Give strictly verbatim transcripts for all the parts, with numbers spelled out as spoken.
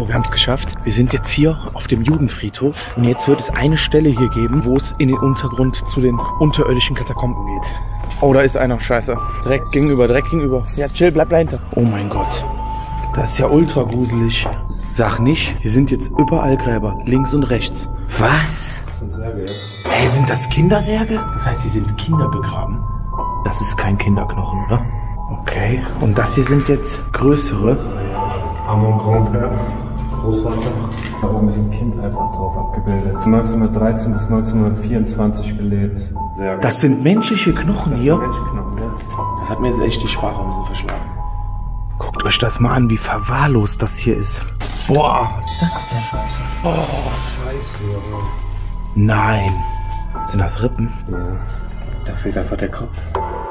So, wir haben es geschafft. Wir sind jetzt hier auf dem Judenfriedhof und jetzt wird es eine Stelle hier geben, wo es in den Untergrund zu den unterirdischen Katakomben geht. Oh, da ist einer. Scheiße. Direkt gegenüber, direkt gegenüber. Ja, chill, bleib dahinter. Oh mein Gott. Das ist ja ultra gruselig. Sag nicht, hier sind jetzt überall Gräber, links und rechts. Was? Das sind Särge, ja. Hey, sind das Kindersärge? Das heißt, hier sind Kinder begraben. Das ist kein Kinderknochen, oder? Okay. Und das hier sind jetzt größere. Amon Grandpère, Großvater. Warum ist ein Kind einfach drauf abgebildet? neunzehnhundertdreizehn bis neunzehnhundertvierundzwanzig gelebt. Sehr gut. Das sind menschliche Knochen hier. Das sind menschliche Knochen, ja. Das hat mir jetzt echt die Sprache ein bisschen verschlagen. Guckt euch das mal an, wie verwahrlost das hier ist. Boah, was ist das denn? Oh, Scheiße. Nein. Sind das Rippen? Ja. Da fehlt einfach der Kopf.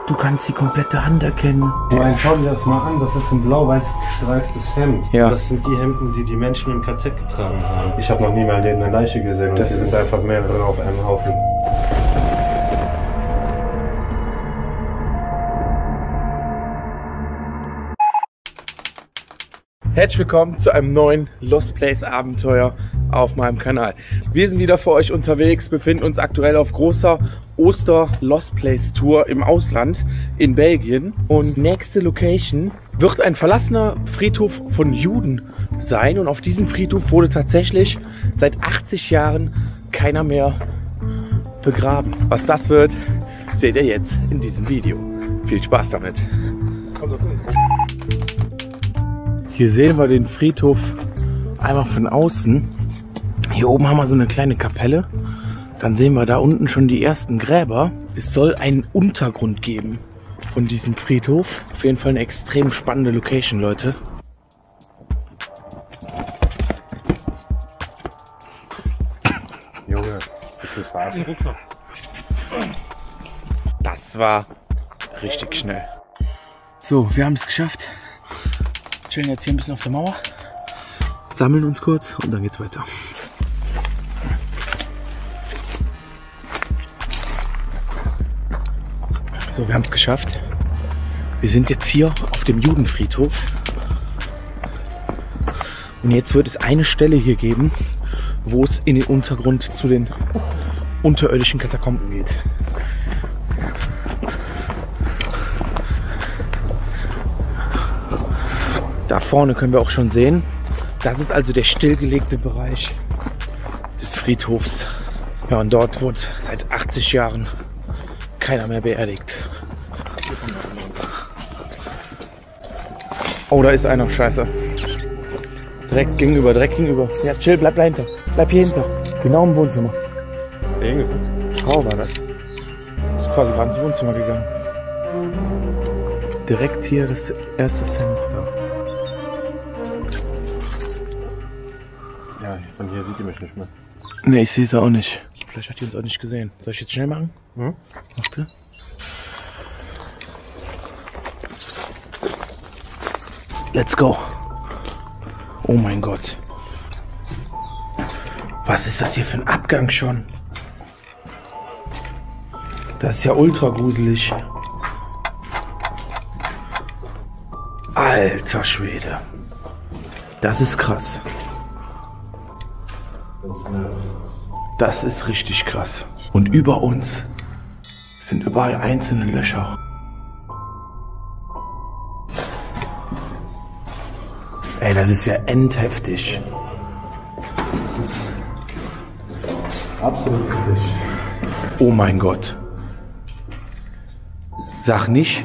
Du kannst die komplette Hand erkennen. Nein, schau dir das mal an, das ist ein blau-weiß gestreiftes Hemd. Ja. Das sind die Hemden, die die Menschen im K Z getragen haben. Ich habe noch nie mal eine Leiche gesehen und das hier sind einfach mehrere auf einem Haufen. Herzlich willkommen zu einem neuen Lost Place Abenteuer auf meinem Kanal. Wir sind wieder für euch unterwegs, befinden uns aktuell auf großer Oster-Lost Place Tour im Ausland in Belgien. Und nächste Location wird ein verlassener Friedhof von Juden sein. Und auf diesem Friedhof wurde tatsächlich seit achtzig Jahren keiner mehr begraben. Was das wird, seht ihr jetzt in diesem Video. Viel Spaß damit. Hier sehen wir den Friedhof einmal von außen. Hier oben haben wir so eine kleine Kapelle. Dann sehen wir da unten schon die ersten Gräber. Es soll einen Untergrund geben von diesem Friedhof. Auf jeden Fall eine extrem spannende Location, Leute. Junge, das ist verarschen. Das war richtig schnell. So, wir haben es geschafft. Chillen jetzt hier ein bisschen auf der Mauer. Sammeln uns kurz und dann geht's weiter. So, wir haben es geschafft. Wir sind jetzt hier auf dem Judenfriedhof. Und jetzt wird es eine Stelle hier geben, wo es in den Untergrund zu den unterirdischen Katakomben geht. Da vorne können wir auch schon sehen, das ist also der stillgelegte Bereich des Friedhofs. Ja, und dort wird seit achtzig Jahren keiner mehr beerdigt. Oh, da ist einer. Scheiße. Direkt gegenüber, direkt gegenüber. Ja, chill, bleib da hinter. Bleib hier hinter. Genau im Wohnzimmer. Irgendeine Frau war das. Ist quasi gerade ins Wohnzimmer gegangen. Direkt hier das erste Fenster. Ja, von hier sieht ihr mich nicht mehr. Ne, ich sehe es auch nicht. Vielleicht hat die uns auch nicht gesehen. Soll ich jetzt schnell machen? Hm? Warte. Let's go. Oh mein Gott. Was ist das hier für ein Abgang schon? Das ist ja ultra gruselig. Alter Schwede. Das ist krass. Das ist eine... Das ist richtig krass. Und über uns sind überall einzelne Löcher. Ey, das ist ja endheftig. Das ist absolut heftig. Oh mein Gott. Sag nicht,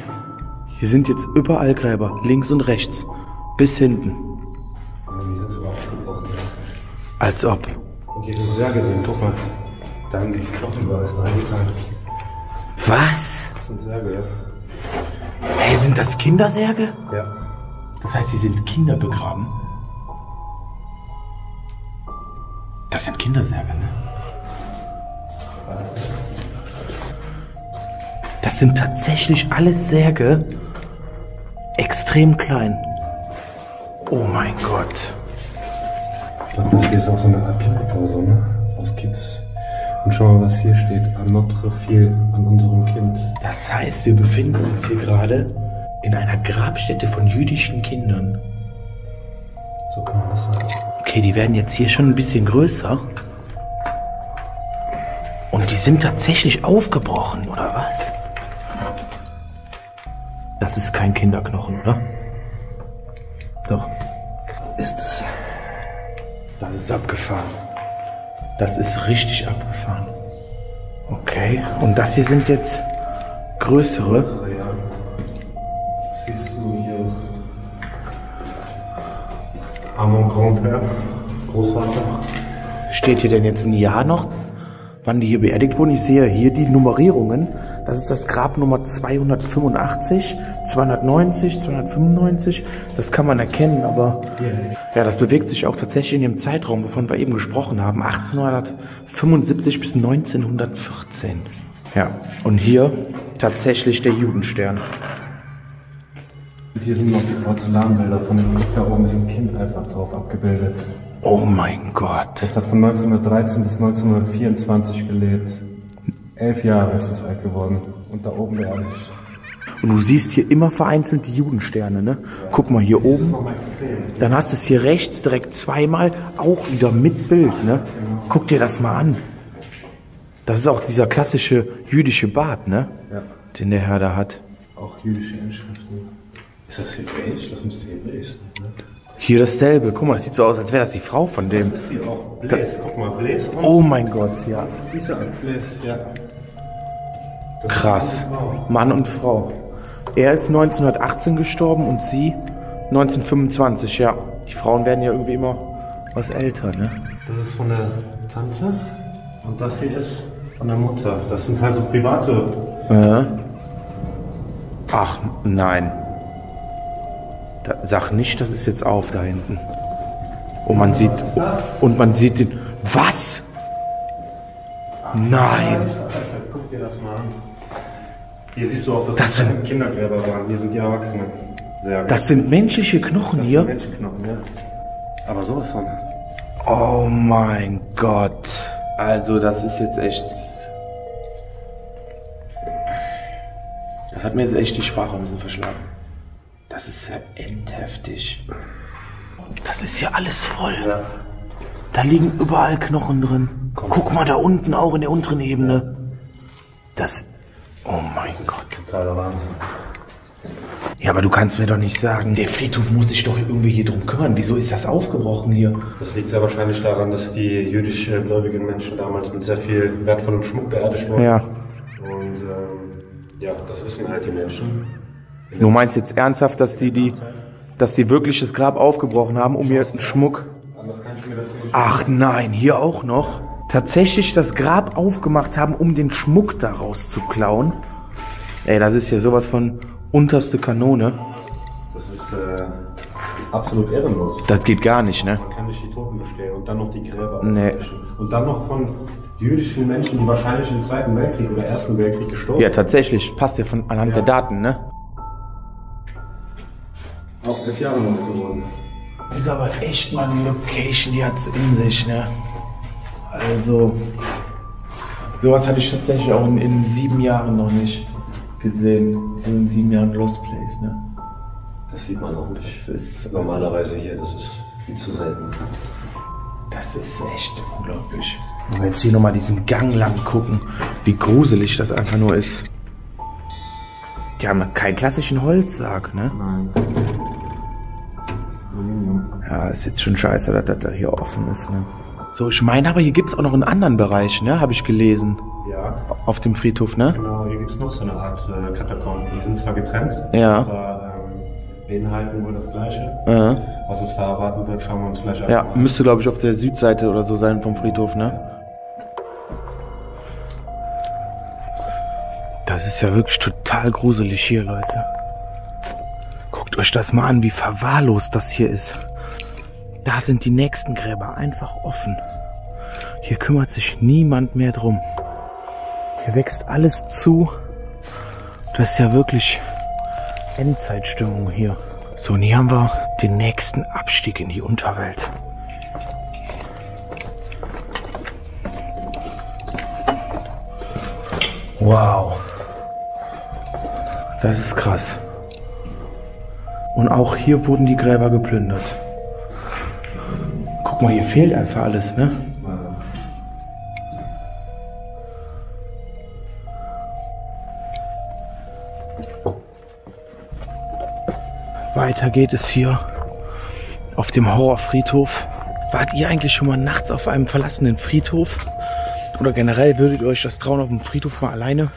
hier sind jetzt überall Gräber, links und rechts, bis hinten. Als ob. Hier sind Särge drin, guck mal. Da haben die Knochen überall reingetan. Was? Das sind Särge, ja. Hey, sind das Kindersärge? Ja. Das heißt, hier sind Kinder begraben. Das sind Kindersärge, ne? Das sind tatsächlich alles Särge. Extrem klein. Oh mein Gott. Ich glaube, das hier ist auch so eine Art Kirche oder so, ne? Aus Gips. Und schau mal, was hier steht. An notre fille, an unserem Kind. Das heißt, wir befinden uns hier gerade in einer Grabstätte von jüdischen Kindern. So kann man das sagen. Okay, die werden jetzt hier schon ein bisschen größer. Und die sind tatsächlich aufgebrochen, oder was? Das ist kein Kinderknochen, oder? Doch. Ist es. Das ist abgefahren. Das ist richtig abgefahren. Okay, und das hier sind jetzt größere. Größere, ja. Das siehst du hier. À mon grand-père, Großvater. Steht hier denn jetzt ein Jahr noch, wann die hier beerdigt wurden? Ich sehe hier die Nummerierungen. Das ist das Grab Nummer zweihundertfünfundachtzig, zweihundertneunzig, zweihundertfünfundneunzig. Das kann man erkennen, aber ja, das bewegt sich auch tatsächlich in dem Zeitraum, wovon wir eben gesprochen haben. achtzehnhundertfünfundsiebzig bis neunzehnhundertvierzehn. Ja, und hier tatsächlich der Judenstern. Und hier sind noch die Porzellanbilder von dem Kopf, da oben ist ein Kind einfach drauf abgebildet. Oh mein Gott. Das hat von neunzehnhundertdreizehn bis neunzehnhundertvierundzwanzig gelebt. Elf Jahre ist es alt geworden. Und da oben der Arsch. Und du siehst hier immer vereinzelt die Judensterne, ne? Ja. Guck mal hier oben. Mal dann hast du es hier rechts direkt zweimal, auch wieder mit Bild, ne? Genau. Guck dir das mal an. Das ist auch dieser klassische jüdische Bart, ne? Ja. Den der Herr da hat. Auch jüdische Inschriften. Ist das hebräisch? Das müsste hebräisch sein, ne? Hier dasselbe. Guck mal, das sieht so aus, als wäre das die Frau von dem. Das ist sie auch. Blaise. Guck mal, Blaise. Oh mein Gott, ja. Blaise, ja. Krass. Mann und Frau. Er ist neunzehnhundertachtzehn gestorben und sie neunzehnhundertfünfundzwanzig, ja. Die Frauen werden ja irgendwie immer was älter, ne? Das ist von der Tante und das hier ist von der Mutter. Das sind halt so private. Äh. Ach, nein. Da, sag nicht, das ist jetzt auf da hinten. Und man sieht, und man sieht den, was? Nein. Guck dir das mal an. Hier siehst du auch, dass das sind Kindergräber waren. Hier sind die Erwachsenen. Sehr gut. Das sind menschliche Knochen hier. Das sind menschliche Knochen, ja. Aber sowas von. Oh mein Gott. Also das ist jetzt echt. Das hat mir jetzt echt die Sprache ein bisschen verschlagen. Das ist ja endheftig. Das ist ja alles voll. Ja. Da liegen überall Knochen drin. Komm. Guck mal da unten, auch in der unteren Ebene. Das... Oh mein das ist Gott. Totaler Wahnsinn. Ja, aber du kannst mir doch nicht sagen, der Friedhof muss sich doch irgendwie hier drum kümmern. Wieso ist das aufgebrochen hier? Das liegt sehr wahrscheinlich daran, dass die jüdisch gläubigen Menschen damals mit sehr viel wertvollem Schmuck beerdigt wurden. Ja. Und ähm, ja, das wissen halt die Menschen. Du meinst jetzt ernsthaft, dass die, die, dass die wirklich das Grab aufgebrochen haben, um hier Schmuck... Ach nein, hier auch noch. Tatsächlich das Grab aufgemacht haben, um den Schmuck daraus zu klauen. Ey, das ist ja sowas von unterste Kanone. Das ist äh, absolut ehrenlos. Das geht gar nicht, ne? Man kann nicht die Toten bestellen und dann noch die Gräber. Nee. Und dann noch von jüdischen Menschen, die wahrscheinlich im Zweiten Weltkrieg oder Ersten Weltkrieg gestorben sind. Ja, tatsächlich. Passt ja von anhand ja. der Daten, ne? Auch elf Jahre noch geworden. Ist aber echt mal eine Location, die hat's in sich, ne? Also, sowas hatte ich tatsächlich auch in, in sieben Jahren noch nicht gesehen. In sieben Jahren Lost Place, ne? Das sieht man auch nicht. Das ist normalerweise hier, das ist viel zu selten. Das ist echt unglaublich. Wenn wir jetzt hier nochmal diesen Gang lang gucken, wie gruselig das einfach nur ist. Die haben keinen klassischen Holzsarg, ne? Nein. Ja, ist jetzt schon scheiße, dass das da hier offen ist, ne? So, ich meine aber, hier gibt es auch noch einen anderen Bereich, ne? Habe ich gelesen. Ja. Auf dem Friedhof, ne? Genau, hier gibt es noch so eine Art äh, Katakomben. Die sind zwar getrennt, ja. aber ähm, beinhalten wohl das Gleiche. Ja. Was uns da erwarten wird, schauen wir uns gleich an. Ja, mal. Müsste, glaube ich, auf der Südseite oder so sein vom Friedhof, ne? Das ist ja wirklich total gruselig hier, Leute. Guckt euch das mal an, wie verwahrlost das hier ist. Da sind die nächsten Gräber einfach offen. Hier kümmert sich niemand mehr drum. Hier wächst alles zu. Das ist ja wirklich Endzeitstimmung hier. So, und hier haben wir den nächsten Abstieg in die Unterwelt. Wow. Das ist krass. Und auch hier wurden die Gräber geplündert. Guck mal, hier fehlt einfach alles, ne? Weiter geht es hier auf dem Horrorfriedhof. Wart ihr eigentlich schon mal nachts auf einem verlassenen Friedhof? Oder generell würdet ihr euch das trauen, auf dem Friedhof mal alleine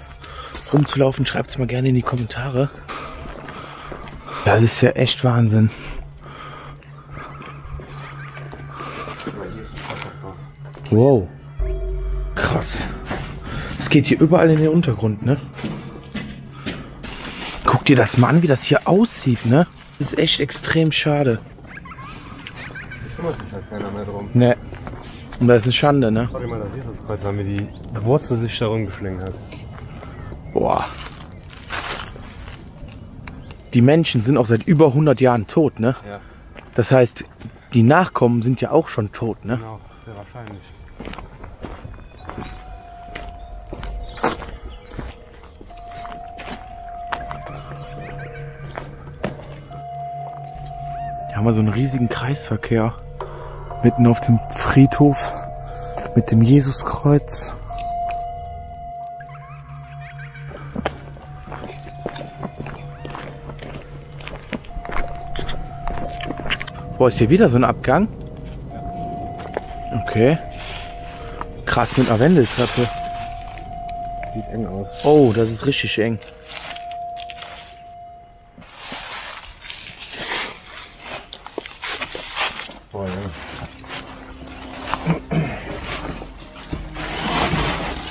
rumzulaufen? Schreibt es mal gerne in die Kommentare. Das ist ja echt Wahnsinn. Wow. Krass. Es geht hier überall in den Untergrund, ne? Guck dir das mal an, wie das hier aussieht, ne? Das ist echt extrem schade. Da kümmert sich halt keiner mehr drum. Ne. Und das ist eine Schande, ne? Schau dir mal das Jesuskreuz, weil mir die Wurzel sich da rumgeschlungen hat. Boah. Die Menschen sind auch seit über hundert Jahren tot, ne? Ja. Das heißt, die Nachkommen sind ja auch schon tot, ne? Genau, sehr wahrscheinlich. Haben wir so einen riesigen Kreisverkehr mitten auf dem Friedhof mit dem Jesuskreuz. Boah, ist hier wieder so ein Abgang? Okay. Krass, mit einer Wendeltreppe. Sieht eng aus. Oh, das ist richtig eng.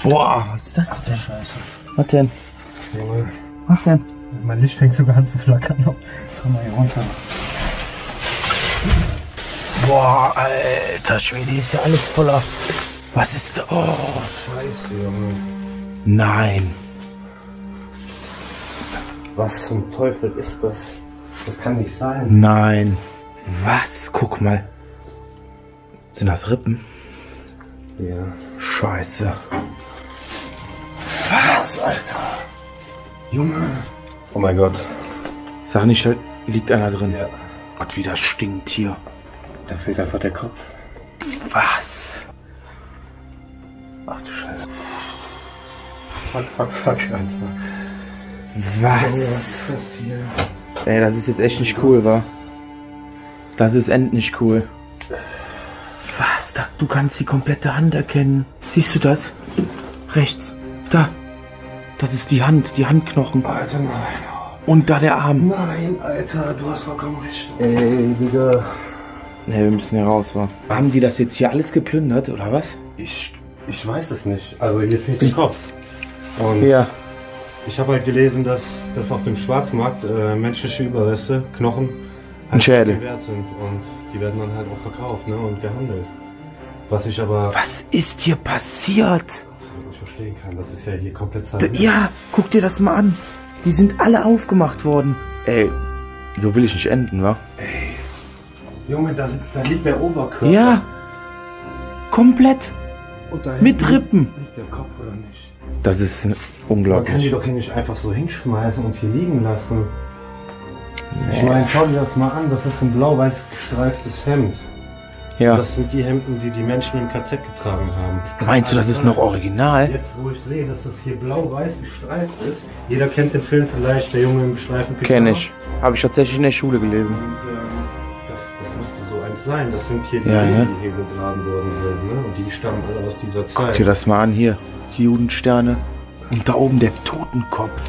Boah, was ist das denn? Scheiße. Was denn? Junge. Was denn? Mein Licht fängt sogar an zu flackern. Komm mal hier runter. Boah, alter Schwede, ist ja alles voller. Was ist da? Oh. Scheiße, Junge. Nein. Was zum Teufel ist das? Das kann nicht sein. Nein. Was? Guck mal. Sind das Rippen? Ja. Scheiße. Was? Alter. Junge. Oh mein Gott. Sag nicht, da liegt einer drin. Ja. Gott, wie das stinkt hier. Da fehlt einfach der Kopf. Was? Ach du Scheiße. Fuck, fuck, fuck, einfach. Was? Junge, was ist das hier? Ey, das ist jetzt echt nicht cool, wa? Das ist endlich cool. Was? Da, du kannst die komplette Hand erkennen. Siehst du das? Rechts. Da. Das ist die Hand, die Handknochen. Alter, nein. Und da der Arm. Nein, Alter, du hast vollkommen recht. Ey, Digga. Ne, wir müssen hier raus, wa? Haben die das jetzt hier alles geplündert, oder was? Ich, ich weiß es nicht. Also hier fehlt der Kopf. Und ja. Ich habe halt gelesen, dass, dass auf dem Schwarzmarkt äh, menschliche Überreste, Knochen, halt Schädel wert sind und die werden dann halt auch verkauft, ne, und gehandelt. Was ich aber... Was ist hier passiert? Was ich verstehen kann, das ist ja hier komplett sein. Ja, guck dir das mal an. Die sind alle aufgemacht worden. Ey, so will ich nicht enden, wa? Ey, Junge, da, da liegt der Oberkörper. Ja, komplett. Und da mit Rippen. Liegt der Kopf, oder nicht? Das ist unglaublich. Man kann die doch hier nicht einfach so hinschmeißen und hier liegen lassen. Ich meine, schau dir das mal an, das ist ein blau-weiß gestreiftes Hemd. Ja. Das sind die Hemden, die die Menschen im K Z getragen haben. Meinst du, das ist noch original? Jetzt, wo ich sehe, dass das hier blau-weiß gestreift ist. Jeder kennt den Film vielleicht, der Junge im gestreiften Pyjama. Kenn ich. Habe ich tatsächlich in der Schule gelesen. Und, ähm, das, das müsste so eins sein. Das sind hier die ja, Juden, ja, die hier begraben worden sind. Ne? Und die stammen alle aus dieser Zeit. Guck dir das mal an hier. Die Judensterne. Und da oben der Totenkopf.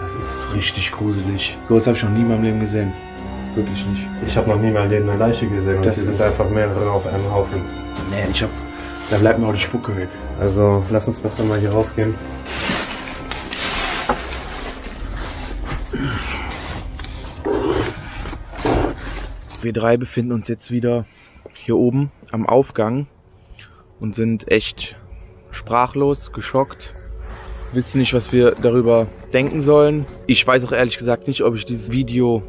Das ist richtig gruselig. So was habe ich noch nie in meinem Leben gesehen. Wirklich nicht. Ich habe noch nie in meinem Leben eine Leiche gesehen. Und das hier sind einfach mehrere auf einem Haufen. Nee, ich hab... Da bleibt mir auch die Spucke weg. Also, lass uns besser mal hier rausgehen. Wir drei befinden uns jetzt wieder hier oben am Aufgang und sind echt sprachlos, geschockt. Wissen nicht, was wir darüber denken sollen. Ich weiß auch ehrlich gesagt nicht, ob ich dieses Video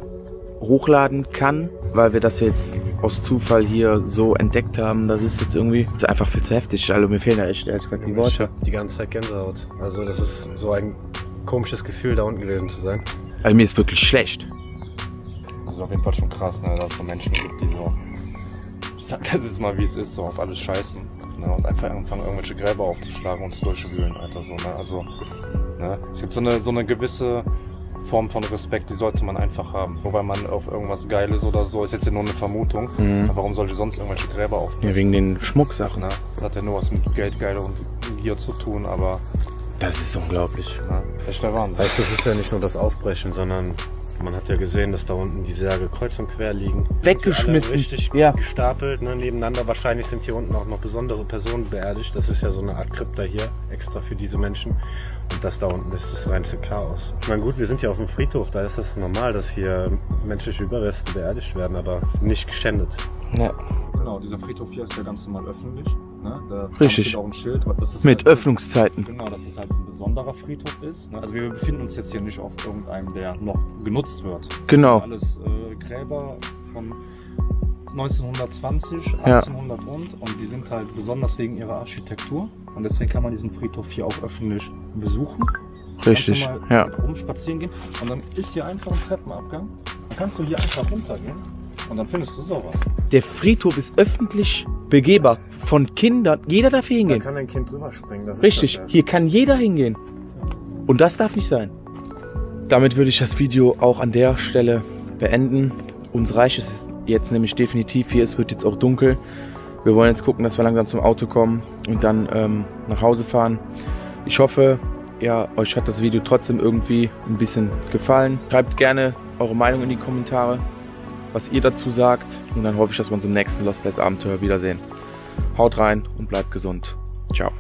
hochladen kann, weil wir das jetzt aus Zufall hier so entdeckt haben. Das ist jetzt irgendwie, das ist einfach viel zu heftig. Also mir fehlen ja echt ehrlich gesagt die Worte. Ich hab die ganze Zeit Gänsehaut. Also das ist so ein komisches Gefühl, da unten gewesen zu sein. Also mir ist wirklich schlecht. Das ist auf jeden Fall schon krass, ne, dass es so Menschen gibt, die so sag das jetzt mal, wie es ist, so auf alles scheißen. Ne? Und einfach anfangen, irgendwelche Gräber aufzuschlagen und zu durchwühlen, Alter, so, ne? Also, ne? Es gibt so eine, so eine gewisse Form von Respekt, die sollte man einfach haben. Wobei man auf irgendwas Geiles oder so, ist jetzt ja nur eine Vermutung, mhm. aber warum sollte sonst irgendwelche Gräber aufnehmen? Ja, wegen den Schmucksachen, ne? Das hat ja nur was mit Geld, Geile und Gier zu tun, aber... Das ist unglaublich. Ne? Echt erwarmt. Weißt du, es ist ja nicht nur das Aufbrechen, sondern man hat ja gesehen, dass da unten die Särge kreuz und quer liegen. Weggeschmissen. Richtig ja. gestapelt, ne, nebeneinander. Wahrscheinlich sind hier unten auch noch besondere Personen beerdigt. Das ist ja so eine Art Krypta hier, extra für diese Menschen. Und das da unten ist das reinste Chaos. Ich meine, gut, wir sind hier auf dem Friedhof, da ist das normal, dass hier menschliche Überreste beerdigt werden, aber nicht geschändet. Ja. Genau, dieser Friedhof hier ist ja ganz normal öffentlich. Ne? Da Richtig. Auch ein Schild, das ist mit halt, Öffnungszeiten. Genau, dass es halt ein besonderer Friedhof ist. Ne? Also wir befinden uns jetzt hier nicht auf irgendeinem, der noch genutzt wird. Das genau. sind alles äh, Gräber von neunzehnhundertzwanzig, achtzehnhundert ja. und. Und die sind halt besonders wegen ihrer Architektur. Und deswegen kann man diesen Friedhof hier auch öffentlich besuchen. Richtig, mal ja. rumspazieren gehen. Und dann ist hier einfach ein Treppenabgang. Dann kannst du hier einfach runtergehen. Und dann findest du sowas. Der Friedhof ist öffentlich begehbar. Von Kindern. Jeder darf hier hingehen. Da kann ein Kind drüber springen. Das Richtig. Ist das hier kann jeder hingehen. Und das darf nicht sein. Damit würde ich das Video auch an der Stelle beenden. Uns reicht es jetzt nämlich definitiv hier. Es wird jetzt auch dunkel. Wir wollen jetzt gucken, dass wir langsam zum Auto kommen und dann ähm, nach Hause fahren. Ich hoffe, ja, euch hat das Video trotzdem irgendwie ein bisschen gefallen. Schreibt gerne eure Meinung in die Kommentare, was ihr dazu sagt. Und dann hoffe ich, dass wir uns im nächsten Lost Place Abenteuer wiedersehen. Haut rein und bleibt gesund. Ciao.